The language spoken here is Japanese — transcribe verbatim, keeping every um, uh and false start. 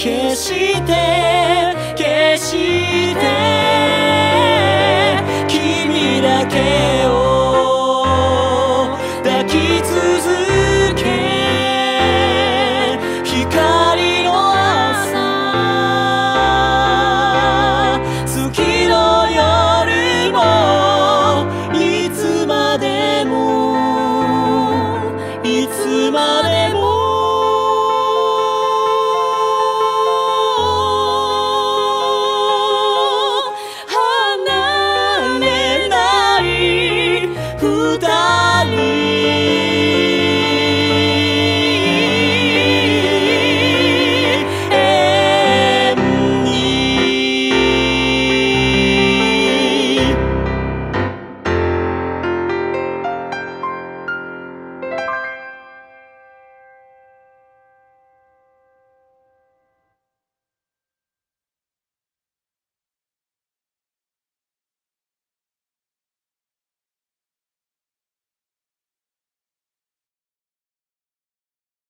決して決して君だけ